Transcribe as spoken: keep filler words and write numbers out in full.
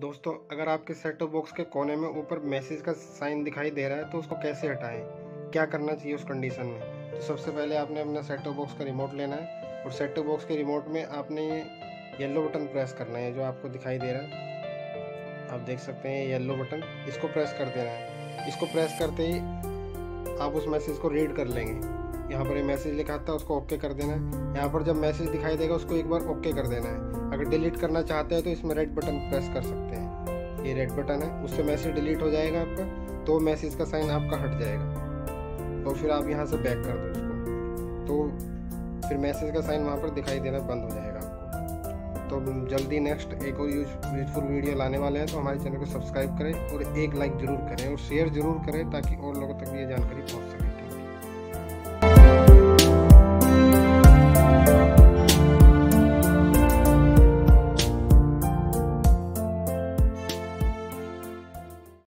दोस्तों अगर आपके सेट टॉप बॉक्स के कोने में ऊपर मैसेज का साइन दिखाई दे रहा है तो उसको कैसे हटाएं, क्या करना चाहिए उस कंडीशन में। तो सबसे पहले आपने अपना सेट टॉप बॉक्स का रिमोट लेना है और सेट टॉप बॉक्स के रिमोट में आपने येलो बटन प्रेस करना है जो आपको दिखाई दे रहा है। आप देख सकते हैं येलो बटन, इसको प्रेस कर देना है। इसको प्रेस करते ही आप उस मैसेज को रीड कर लेंगे। यहाँ पर ये मैसेज लिखा था, उसको ओके कर देना है। यहाँ पर जब मैसेज दिखाई देगा उसको एक बार ओके कर देना है। अगर डिलीट करना चाहते हैं तो इसमें रेड बटन प्रेस कर सकते हैं, ये रेड बटन है, उससे मैसेज डिलीट हो जाएगा आपका, तो मैसेज का साइन आपका हट जाएगा। तो फिर आप यहाँ से बैक कर दो उसको, तो फिर मैसेज का साइन वहाँ पर दिखाई देना बंद हो जाएगा आपको। तो जल्दी नेक्स्ट एक और यूजफुल वीडियो लाने वाले हैं, तो हमारे चैनल को सब्सक्राइब करें और एक लाइक ज़रूर करें और शेयर ज़रूर करें ताकि और लोगों तक ये जानकारी पहुँच सके।